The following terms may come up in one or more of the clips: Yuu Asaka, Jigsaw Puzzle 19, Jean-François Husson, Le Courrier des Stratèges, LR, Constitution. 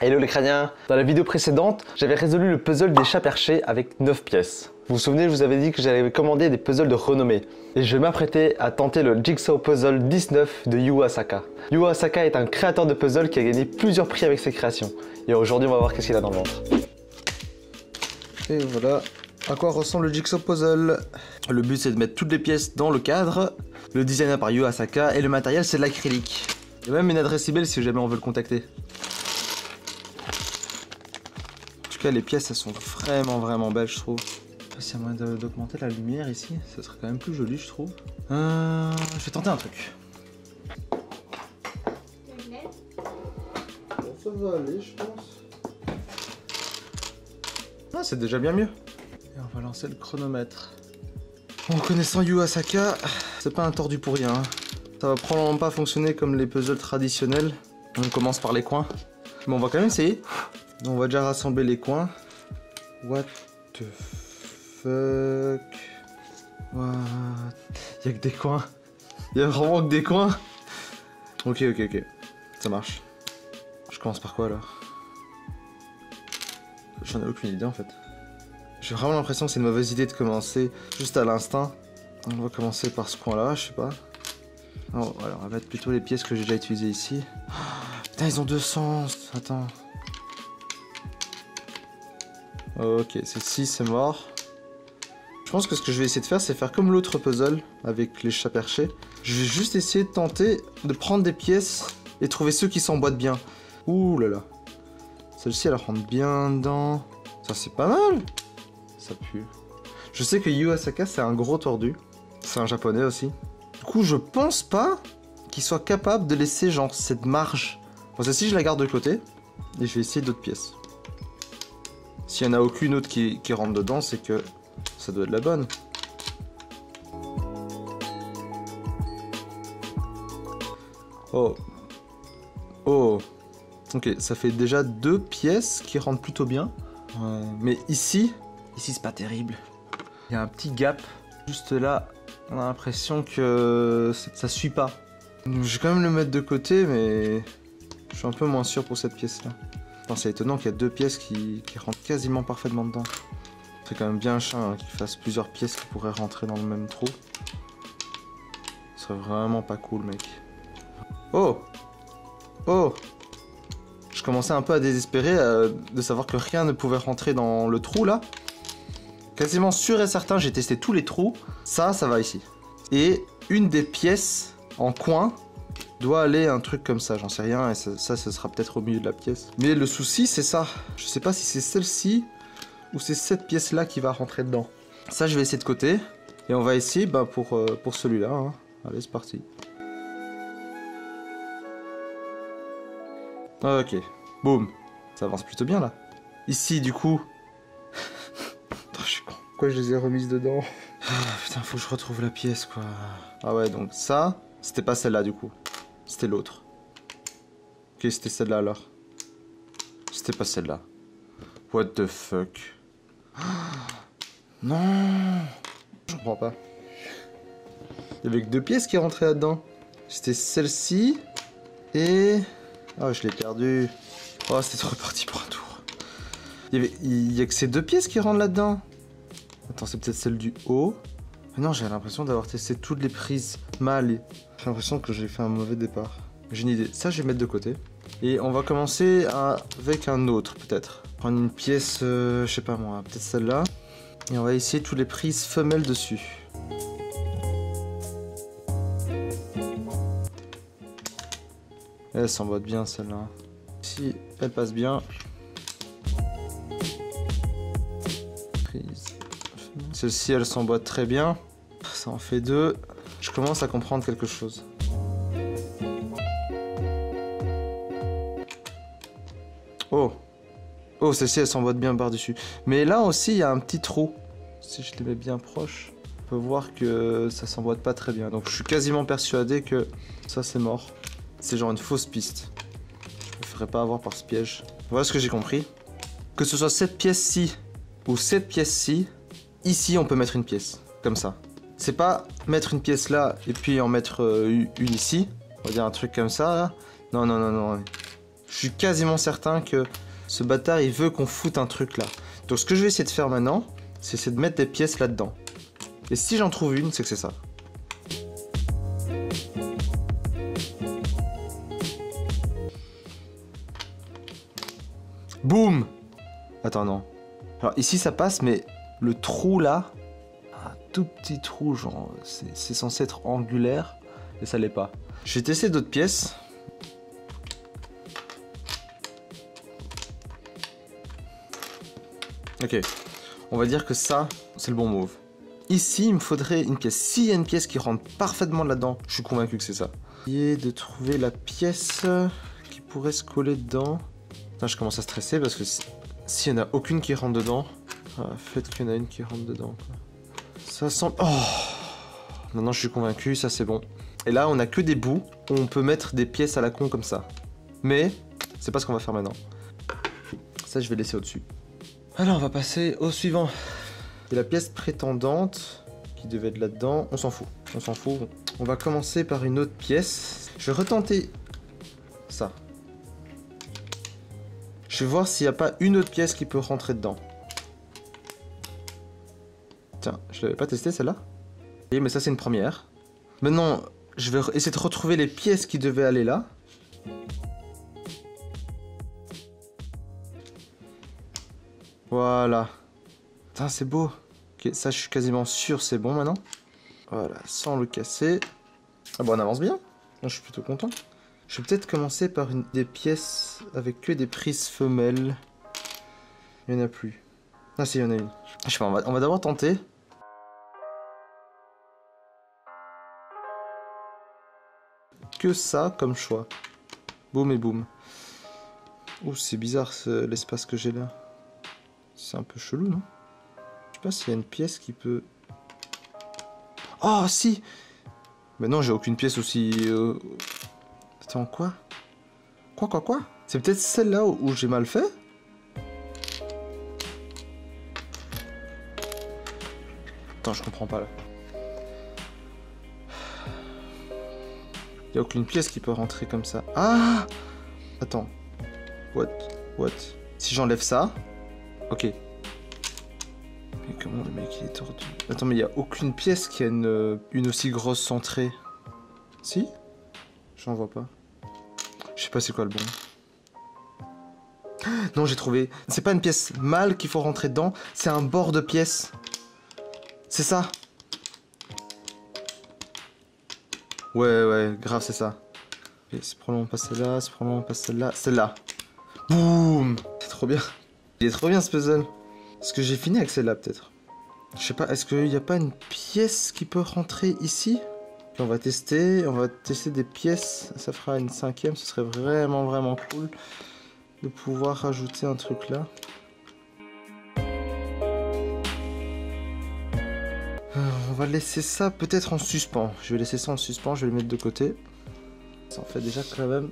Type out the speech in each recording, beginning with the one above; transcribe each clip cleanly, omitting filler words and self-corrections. Hello les crâniens! Dans la vidéo précédente, j'avais résolu le puzzle des chats perchés avec 9 pièces. Vous vous souvenez, je vous avais dit que j'avais commandé des puzzles de renommée. Et je vais m'apprêter à tenter le Jigsaw Puzzle 19 de Yuu Asaka. Yuu Asaka est un créateur de puzzles qui a gagné plusieurs prix avec ses créations. Et aujourd'hui, on va voir qu'est-ce qu'il a dans le ventre. Et voilà à quoi ressemble le Jigsaw Puzzle. Le but, c'est de mettre toutes les pièces dans le cadre. Le design par Yuu Asaka et le matériel, c'est de l'acrylique. Il y a même une adresse e-mail si jamais on veut le contacter. Là, les pièces elles sont vraiment belles, je trouve. Après, s'il y a moyen d'augmenter la lumière ici, ça serait quand même plus joli, je trouve. Je vais tenter un truc. Bon, ça va aller, je pense. Ah, c'est déjà bien mieux. Et on va lancer le chronomètre. En connaissant Yuu Asaka, c'est pas un tordu pour rien, hein. Ça va probablement pas fonctionner comme les puzzles traditionnels. On commence par les coins, mais on va quand même essayer. On va déjà rassembler les coins. What the fuck? Y'a que des coins. Y'a vraiment que des coins. Ok. Ça marche. Je commence par quoi alors? J'en ai aucune idée en fait. J'ai vraiment l'impression que c'est une mauvaise idée de commencer juste à l'instinct. On va commencer par ce coin là, je sais pas. Oh, alors on va mettre plutôt les pièces que j'ai déjà utilisées ici. Oh, putain, ils ont deux sens. Attends. Ok, celle-ci c'est mort. Je pense que ce que je vais essayer de faire, c'est faire comme l'autre puzzle avec les chats perchés. Je vais juste essayer de tenter de prendre des pièces et trouver ceux qui s'emboîtent bien. Ouh là là. Celle-ci elle rentre bien dedans. Ça c'est pas mal. Ça pue. Je sais que Yuu Asaka c'est un gros tordu. C'est un japonais aussi. Du coup je pense pas qu'il soit capable de laisser genre cette marge. Bon, celle-ci je la garde de côté et je vais essayer d'autres pièces. S'il n'y en a aucune autre qui rentre dedans, c'est que ça doit être la bonne. Oh. Ok, ça fait déjà deux pièces qui rentrent plutôt bien. Mais ici c'est pas terrible. Il y a un petit gap. Juste là, on a l'impression que ça suit pas. Donc, je vais quand même le mettre de côté, mais je suis un peu moins sûr pour cette pièce-là. C'est étonnant qu'il y a deux pièces qui rentrent quasiment parfaitement dedans. C'est quand même bien un chat hein, qu'il fasse plusieurs pièces qui pourraient rentrer dans le même trou. Ce serait vraiment pas cool, mec. Oh. Je commençais un peu à désespérer de savoir que rien ne pouvait rentrer dans le trou, là. Quasiment sûr et certain, j'ai testé tous les trous. Ça va ici. Et une des pièces en coin doit aller un truc comme ça, j'en sais rien, et ça sera peut-être au milieu de la pièce. Mais le souci, c'est ça. Je sais pas si c'est celle-ci ou c'est cette pièce-là qui va rentrer dedans. Ça, je vais essayer de côté, et on va essayer pour celui-là. Hein. Allez, c'est parti. Ok, boum. Ça avance plutôt bien, là. Ici, du coup... Attends, je suis con. Pourquoi je les ai remises dedans? Putain, faut que je retrouve la pièce, quoi. Ah ouais, donc ça, c'était pas celle-là, du coup. C'était l'autre. Ok, c'était celle-là alors. C'était pas celle-là. What the fuck? Non! Je comprends pas. Il y avait que deux pièces qui rentraient là-dedans. C'était celle-ci. Et... Oh, je l'ai perdu. Oh, c'était trop reparti pour un tour. Il y a que ces deux pièces qui rentrent là-dedans. Attends, c'est peut-être celle du haut. Non, j'ai l'impression d'avoir testé toutes les prises mal. J'ai l'impression que j'ai fait un mauvais départ. J'ai une idée. Ça, je vais mettre de côté. Et on va commencer avec un autre, peut-être. Prendre une pièce, je sais pas moi, peut-être celle-là. Et on va essayer toutes les prises femelles dessus. Elle s'emboîte bien, celle-là. Si elle passe bien. Prise. Celle-ci, elle s'emboîte très bien. Ça en fait deux. Je commence à comprendre quelque chose. Oh, celle-ci, elle s'emboîte bien par-dessus. Mais là aussi, il y a un petit trou. Si je les mets bien proches, on peut voir que ça s'emboîte pas très bien. Donc, je suis quasiment persuadé que ça, c'est mort. C'est genre une fausse piste. Je préférerais pas avoir par ce piège. Voilà ce que j'ai compris. Que ce soit cette pièce-ci ou cette pièce-ci, ici, on peut mettre une pièce, comme ça. C'est pas mettre une pièce là et puis en mettre une ici. On va dire un truc comme ça, là. Non. Je Je suis quasiment certain que ce bâtard, il veut qu'on foute un truc là. Donc ce que je vais essayer de faire maintenant, c'est de mettre des pièces là-dedans. Et si j'en trouve une, c'est que c'est ça. Boum! Attends, non. Alors ici, ça passe, mais le trou là, un tout petit trou, genre, c'est censé être angulaire, et ça l'est pas. Je vais tester d'autres pièces. Ok, on va dire que ça, c'est le bon move. Ici, il me faudrait une pièce. S'il y a une pièce qui rentre parfaitement là-dedans, je suis convaincu que c'est ça. Essayez de trouver la pièce qui pourrait se coller dedans. Putain, je commence à stresser parce que s'il n'y en a aucune qui rentre dedans, faites qu'il y en a une qui rentre dedans. Quoi. Ça semble... Oh ! Maintenant, je suis convaincu, ça c'est bon. Et là, on n'a que des bouts où on peut mettre des pièces à la con comme ça. Mais, c'est pas ce qu'on va faire maintenant. Ça, je vais laisser au-dessus. Alors, on va passer au suivant. Et la pièce prétendante qui devait être là-dedans, on s'en fout. On s'en fout. On va commencer par une autre pièce. Je vais retenter ça. Je vais voir s'il n'y a pas une autre pièce qui peut rentrer dedans. Tiens, je l'avais pas testé celle-là. Oui, mais ça c'est une première. Maintenant, je vais essayer de retrouver les pièces qui devaient aller là. Voilà. Putain, c'est beau. Okay, ça, je suis quasiment sûr, c'est bon maintenant. Voilà, sans le casser. Ah bon, on avance bien. Je suis plutôt content. Je vais peut-être commencer par une des pièces avec que des prises femelles. Il n'y en a plus. Ah si, il y en a une. Je sais pas, on va d'abord tenter. Que ça comme choix. Boum et boum. Ouh, c'est bizarre l'espace que j'ai là. C'est un peu chelou, non? Je sais pas s'il y a une pièce qui peut... Oh, si! Mais non, j'ai aucune pièce aussi... Attends, quoi? C'est peut-être celle-là où j'ai mal fait? Attends, je comprends pas, là. Il n'y a aucune pièce qui peut rentrer comme ça. Ah! Attends. What? Si j'enlève ça... Ok. Mais comment le mec il est tordu? Attends, mais il n'y a aucune pièce qui a une aussi grosse centrée. Si? J'en vois pas. Je sais pas c'est quoi le bon. Non, j'ai trouvé. C'est pas une pièce mâle qu'il faut rentrer dedans, c'est un bord de pièce. C'est ça? Ouais, grave, c'est ça. Okay, c'est probablement pas celle-là, c'est probablement pas celle-là. Celle-là. Boum! C'est trop bien. Il est trop bien ce puzzle. Est-ce que j'ai fini avec celle-là peut-être? Je sais pas, est-ce qu'il n'y a pas une pièce qui peut rentrer ici? Puis on va tester des pièces. Ça fera une cinquième, ce serait vraiment vraiment cool de pouvoir rajouter un truc là. On va laisser ça peut-être en suspens. Je vais laisser ça en suspens, je vais le mettre de côté. Ça en fait déjà quand même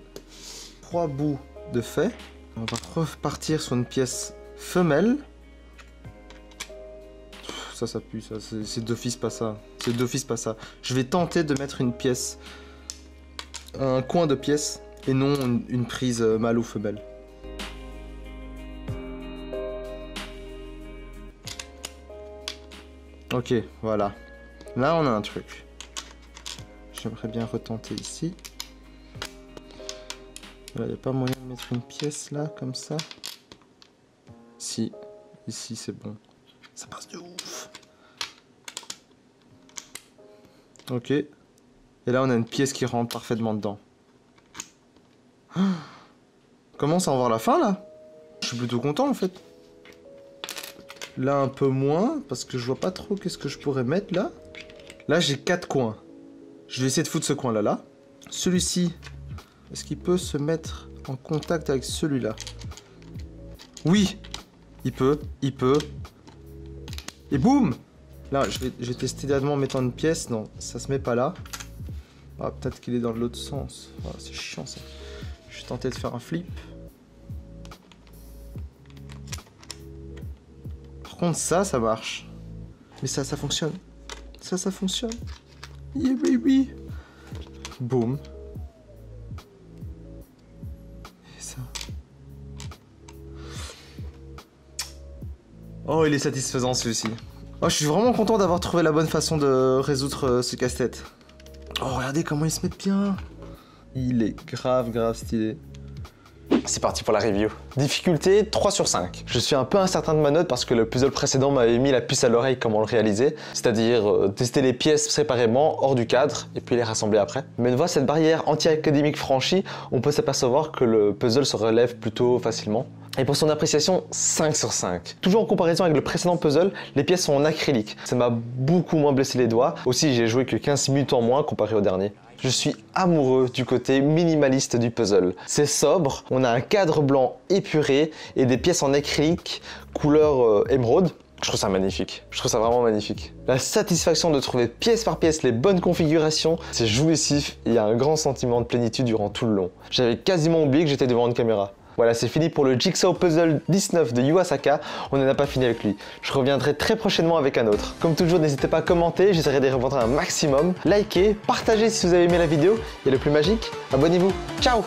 3 bouts de fait. On va repartir sur une pièce femelle. Ça, ça pue, ça. C'est d'office pas ça. C'est d'office pas ça. Je vais tenter de mettre une pièce, un coin de pièce, et non une prise mâle ou femelle. Ok, voilà. Là, on a un truc. J'aimerais bien retenter ici. Voilà, il n'y a pas moyen de mettre une pièce là, comme ça. Si, ici c'est bon. Ça passe de ouf. Ok. Et là on a une pièce qui rentre parfaitement dedans. Commence à en voir la fin là. Je suis plutôt content en fait. Là un peu moins, parce que je vois pas trop qu'est-ce que je pourrais mettre là. Là j'ai 4 coins. Je vais essayer de foutre ce coin là. Celui-ci. Est-ce qu'il peut se mettre en contact avec celui-là? Oui! Il peut. Et boum! Là, je vais tester directement en mettant une pièce. Non, ça se met pas là. Ah, peut-être qu'il est dans l'autre sens. Ah, c'est chiant ça. Je vais tenter de faire un flip. Par contre, ça marche. Mais ça fonctionne. Ça fonctionne. Yeah, baby! Boum! Et ça. Oh, il est satisfaisant celui-ci. Oh, je suis vraiment content d'avoir trouvé la bonne façon de résoudre ce casse-tête. Oh, regardez comment ils se mettent bien. Il est grave stylé. C'est parti pour la review. Difficulté 3/5. Je suis un peu incertain de ma note parce que le puzzle précédent m'avait mis la puce à l'oreille comment le réaliser, c'est-à-dire tester les pièces séparément hors du cadre et puis les rassembler après. Mais une fois cette barrière anti-académique franchie, on peut s'apercevoir que le puzzle se relève plutôt facilement. Et pour son appréciation, 5/5. Toujours en comparaison avec le précédent puzzle, les pièces sont en acrylique. Ça m'a beaucoup moins blessé les doigts. Aussi, j'ai joué que 15 minutes en moins comparé au dernier. Je suis amoureux du côté minimaliste du puzzle. C'est sobre, on a un cadre blanc épuré et des pièces en acrylique couleur émeraude. Je trouve ça magnifique. Je trouve ça vraiment magnifique. La satisfaction de trouver pièce par pièce les bonnes configurations, c'est jouissif et il y a un grand sentiment de plénitude durant tout le long. J'avais quasiment oublié que j'étais devant une caméra. Voilà, c'est fini pour le Jigsaw Puzzle 19 de Yuu Asaka. On n'en a pas fini avec lui. Je reviendrai très prochainement avec un autre. Comme toujours, n'hésitez pas à commenter, j'essaierai d'y répondre un maximum. Likez, partagez si vous avez aimé la vidéo. Et le plus magique, abonnez-vous. Ciao!